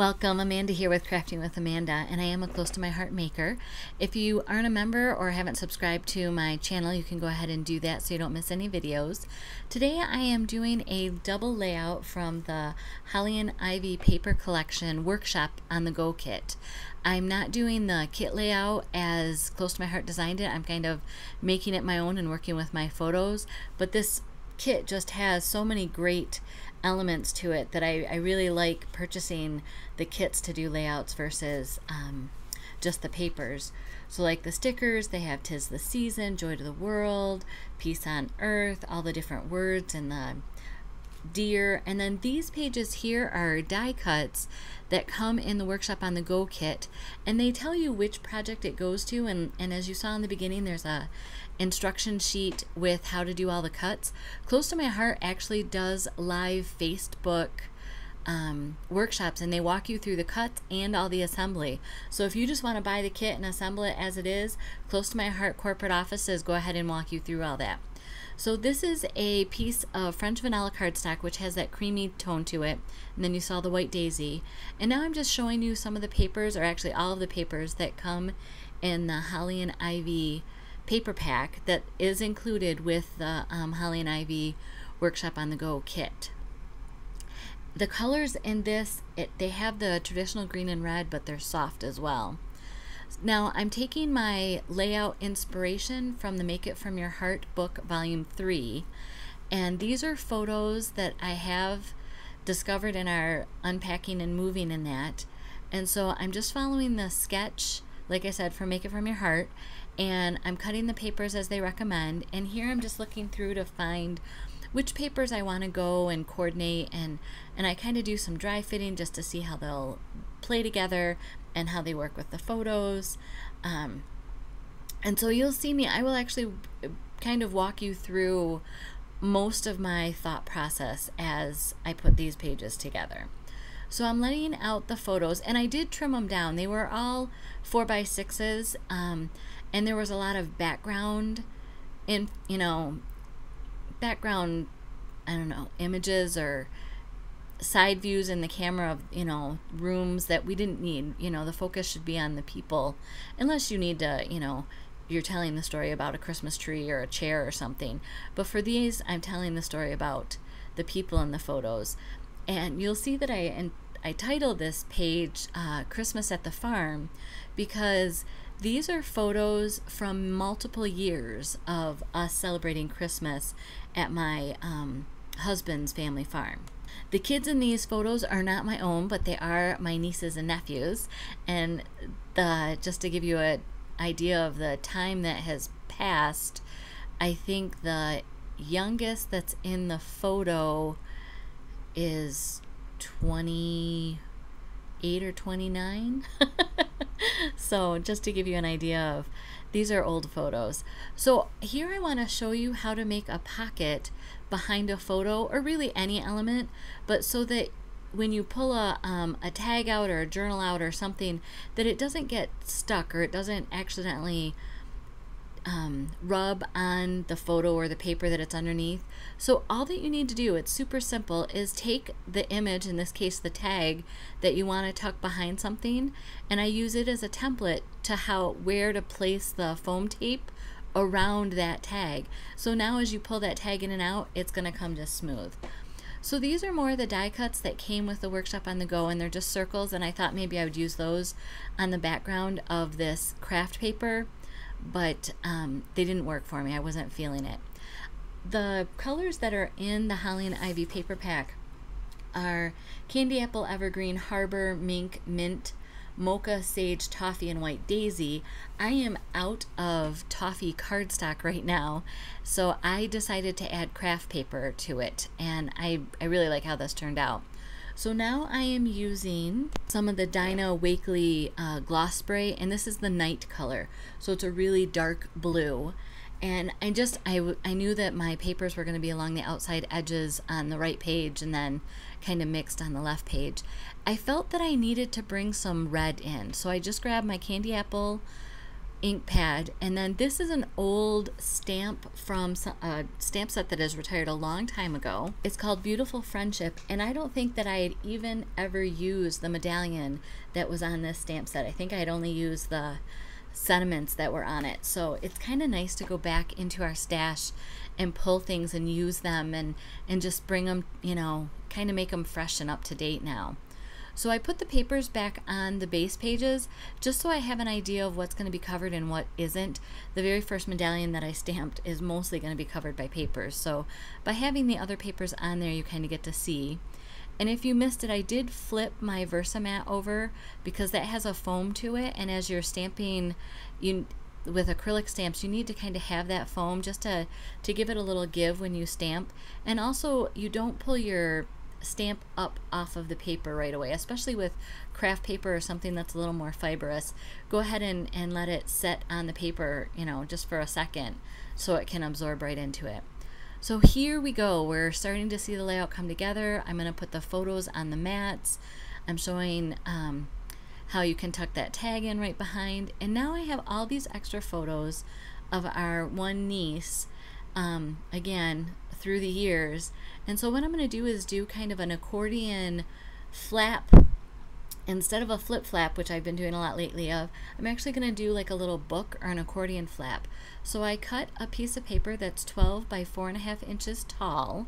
Welcome, Amanda here with Crafting with Amanda, and I am a Close to My Heart maker. If you aren't a member or haven't subscribed to my channel, you can go ahead and do that so you don't miss any videos. Today I am doing a double layout from the Holly and Ivy Paper Collection Workshop on the Go kit. I'm not doing the kit layout as Close to My Heart designed it. I'm kind of making it my own and working with my photos, but this kit just has so many great elements to it that I really like purchasing the kits to do layouts versus just the papers. So like the stickers, they have "Tis the Season," "Joy to the World," "Peace on Earth," all the different words and the deer. And then these pages here are die cuts that come in the Workshop on the Go kit, and they tell you which project it goes to, and as you saw in the beginning, there's a instruction sheet with how to do all the cuts. Close to My Heart actually does live Facebook workshops, and they walk you through the cuts and all the assembly. So if you just want to buy the kit and assemble it as it is, Close to My Heart corporate offices go ahead and walk you through all that. So this is a piece of French vanilla cardstock, which has that creamy tone to it, and then you saw the white daisy. And now I'm just showing you some of the papers, or actually all of the papers that come in the Holly and Ivy paper pack that is included with the Holly and Ivy Workshop on the Go kit. The colors in this, they have the traditional green and red, but they're soft as well. Now I'm taking my layout inspiration from the Make It From Your Heart book, volume 3, and these are photos that I have discovered in our unpacking and moving in that. And so I'm just following the sketch, like I said, from Make It From Your Heart, and I'm cutting the papers as they recommend. And here I'm just looking through to find which papers I want to go and coordinate, and I kind of do some dry fitting just to see how they'll play together and how they work with the photos. And so you'll see me, I will actually kind of walk you through most of my thought process as I put these pages together. So I'm laying out the photos, and I did trim them down. They were all 4x6s, and there was a lot of background, I don't know, images or side views in the camera of, rooms that we didn't need. The focus should be on the people, unless you need to, you're telling the story about a Christmas tree or a chair or something. But for these, I'm telling the story about the people in the photos. And you'll see that I titled this page Christmas at the Farm, because these are photos from multiple years of us celebrating Christmas at my husband's family farm. The kids in these photos are not my own, but they are my nieces and nephews. And just to give you an idea of the time that has passed, I think the youngest that's in the photo is 28 or 29. So just to give you an idea of, these are old photos. So here I want to show you how to make a pocket behind a photo, or really any element, but so that when you pull a tag out or a journal out or something, that it doesn't get stuck, or it doesn't accidentally rub on the photo or the paper that it's underneath. So all that you need to do, it's super simple, is take the image, in this case the tag, that you want to tuck behind something, and I use it as a template to where to place the foam tape around that tag. So now as you pull that tag in and out, it's going to come just smooth. So these are more the die cuts that came with the Workshop on the Go, and they're just circles, and I thought maybe I would use those on the background of this craft paper, but they didn't work for me. I wasn't feeling it. The colors that are in the Holly and Ivy paper pack are Candy Apple, Evergreen, Harbor, Mink, Mint, Mocha, Sage, Toffee, and White Daisy. I am out of toffee cardstock right now, so I decided to add craft paper to it, and I really like how this turned out. So now I am using some of the Dina Wakley gloss spray, and this is the night color, so it's a really dark blue. And I knew that my papers were going to be along the outside edges on the right page and then kind of mixed on the left page. I felt that I needed to bring some red in, so I just grabbed my Candy Apple ink pad. And then this is an old stamp from a stamp set that has retired a long time ago. It's called Beautiful Friendship, and I don't think that I had even ever used the medallion that was on this stamp set. I think I had only used the sentiments that were on it. So it's kind of nice to go back into our stash and pull things and use them and just bring them, you know, kind of make them fresh and up to date now. So I put the papers back on the base pages just so I have an idea of what's going to be covered and what isn't. The very first medallion that I stamped is mostly going to be covered by papers. So by having the other papers on there, you kind of get to see. And if you missed it, I did flip my Versa mat over because that has a foam to it. And as you're stamping with acrylic stamps, you need to kind of have that foam just to give it a little give when you stamp. And also, you don't pull your stamp up off of the paper right away, especially with craft paper or something that's a little more fibrous. Go ahead and let it set on the paper, you know, just for a second so it can absorb right into it. So here we go. We're starting to see the layout come together. I'm going to put the photos on the mats. I'm showing how you can tuck that tag in right behind. And now I have all these extra photos of our one niece, again, through the years. And so what I'm going to do is do kind of an accordion flap instead of a flip flap, which I've been doing a lot lately of. I'm actually going to do like a little book or an accordion flap. So I cut a piece of paper that's 12 by 4.5 inches tall,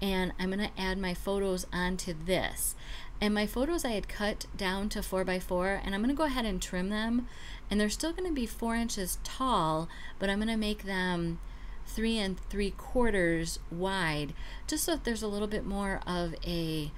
and I'm going to add my photos onto this. And my photos I had cut down to 4 by 4, and I'm going to go ahead and trim them, and they're still going to be 4 inches tall, but I'm going to make them 3 3/4 wide, just so that there's a little bit more of a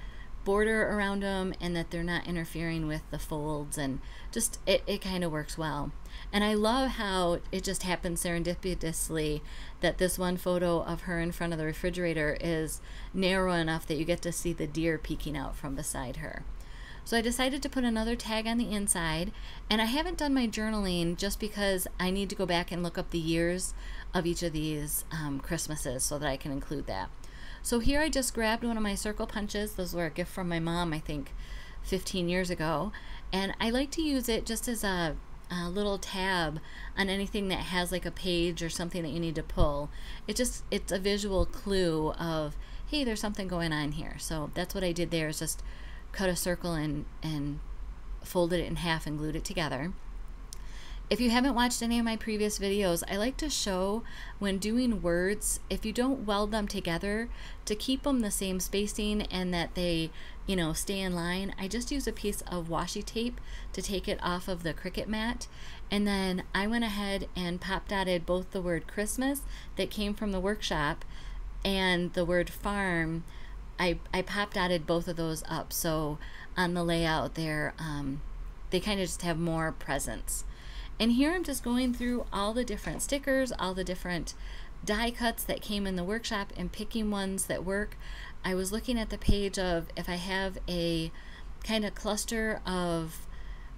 border around them and that they're not interfering with the folds, and just it kind of works well. And I love how it just happened serendipitously that this one photo of her in front of the refrigerator is narrow enough that you get to see the deer peeking out from beside her. So I decided to put another tag on the inside, and I haven't done my journaling just because I need to go back and look up the years of each of these Christmases so that I can include that. So here I just grabbed one of my circle punches. Those were a gift from my mom, I think 15 years ago. And I like to use it just as a little tab on anything that has like a page or something that you need to pull. It's a visual clue of, hey, there's something going on here. So that's what I did there, is just cut a circle and folded it in half and glued it together. If you haven't watched any of my previous videos, I like to show when doing words, if you don't weld them together, to keep them the same spacing and that they, you know, stay in line, I just use a piece of washi tape to take it off of the Cricut mat. And then I went ahead and pop dotted both the word Christmas that came from the workshop and the word farm. I pop dotted both of those up, so on the layout there, they kind of just have more presence. And here I'm just going through all the different stickers, all the different die cuts that came in the workshop, and picking ones that work. I was looking at the page of, if I have a kind of cluster of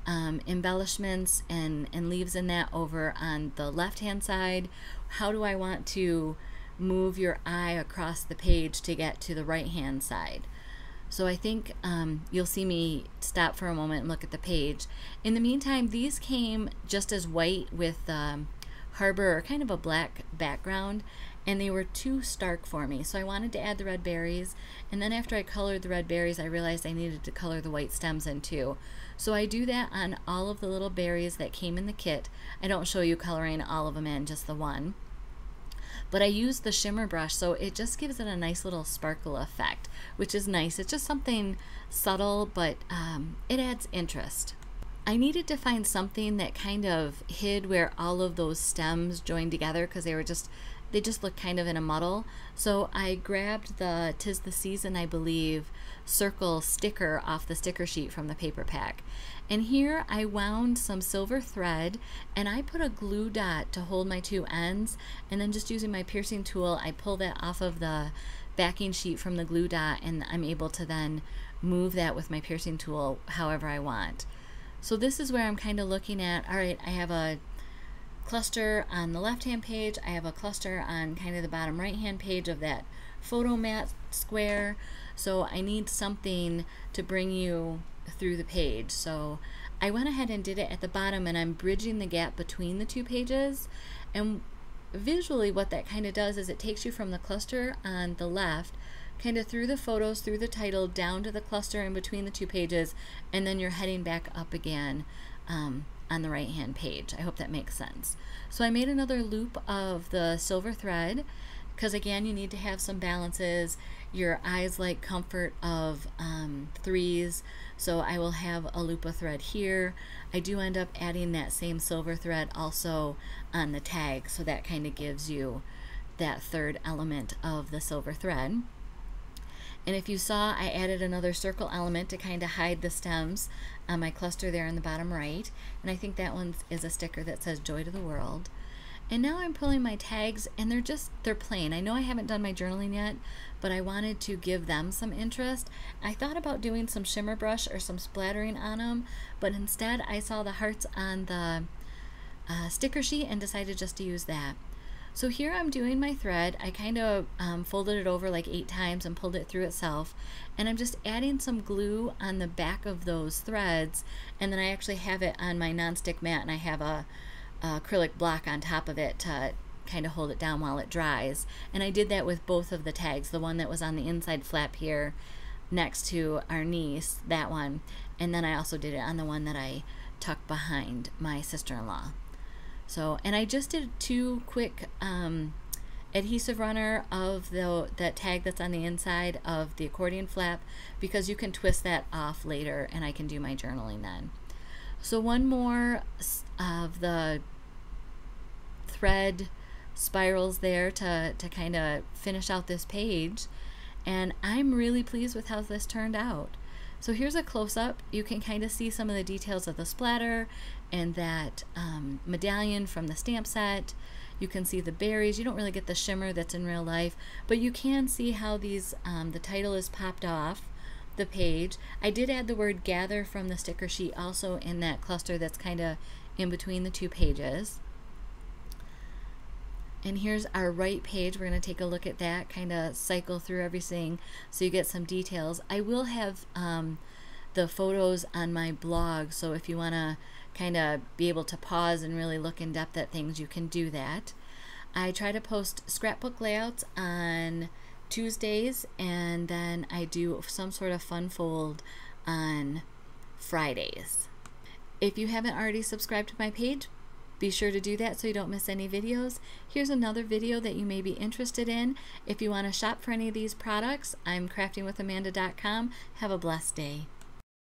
embellishments and leaves in that over on the left-hand side, how do I want to move your eye across the page to get to the right-hand side? So I think you'll see me stop for a moment and look at the page. In the meantime, these came just as white with harbor, or kind of a black background, and they were too stark for me. So I wanted to add the red berries, and then after I colored the red berries, I realized I needed to color the white stems in too. So I do that on all of the little berries that came in the kit. I don't show you coloring all of them in, just the one. But I use the shimmer brush, so it just gives it a nice little sparkle effect, which is nice. It's just something subtle, but it adds interest. I needed to find something that kind of hid where all of those stems joined together, because they just looked kind of in a muddle. So I grabbed the 'Tis the Season, I believe, circle sticker off the sticker sheet from the paper pack. And here I wound some silver thread, and I put a glue dot to hold my two ends, and then just using my piercing tool, I pull that off of the backing sheet from the glue dot, and I'm able to then move that with my piercing tool however I want. So this is where I'm kind of looking at, all right, I have a cluster on the left-hand page, I have a cluster on kind of the bottom right-hand page of that photo mat square, so I need something to bring you through the page. So I went ahead and did it at the bottom, and I'm bridging the gap between the two pages. And visually what that kind of does is it takes you from the cluster on the left kind of through the photos, through the title, down to the cluster in between the two pages, and then you're heading back up again on the right hand page. I hope that makes sense. So I made another loop of the silver thread, because again you need to have some balances. Your eyes like comfort of threes, so I will have a loop of thread here. I do end up adding that same silver thread also on the tag, so that kind of gives you that third element of the silver thread. And if you saw, I added another circle element to kind of hide the stems on my cluster there in the bottom right, and I think that one is a sticker that says Joy to the World. And now I'm pulling my tags, and they're plain. I know I haven't done my journaling yet, but I wanted to give them some interest. I thought about doing some shimmer brush or some splattering on them, but instead I saw the hearts on the sticker sheet and decided just to use that. So here I'm doing my thread. I kind of folded it over like 8 times and pulled it through itself, and I'm just adding some glue on the back of those threads, and then I actually have it on my nonstick mat, and I have a acrylic block on top of it to kind of hold it down while it dries. And I did that with both of the tags, the one that was on the inside flap here next to our niece, that one, and then I also did it on the one that I tucked behind my sister-in-law. So, and I just did 2 quick adhesive runner of that tag that's on the inside of the accordion flap, because you can twist that off later and I can do my journaling then. So one more of the thread spirals there to kind of finish out this page, and I'm really pleased with how this turned out. So here's a close-up. You can kind of see some of the details of the splatter and that medallion from the stamp set. You can see the berries. You don't really get the shimmer that's in real life, but you can see how these the title is popped off the page. I did add the word gather from the sticker sheet also in that cluster that's kind of in between the two pages. And here's our right page. We're going to take a look at that, kind of cycle through everything so you get some details. I will have the photos on my blog, so if you want to kind of be able to pause and really look in depth at things, you can do that. I try to post scrapbook layouts on Tuesdays, and then I do some sort of fun fold on Fridays. If you haven't already subscribed to my page, be sure to do that so you don't miss any videos. Here's another video that you may be interested in. If you want to shop for any of these products, I'm craftingwithamanda.com. Have a blessed day.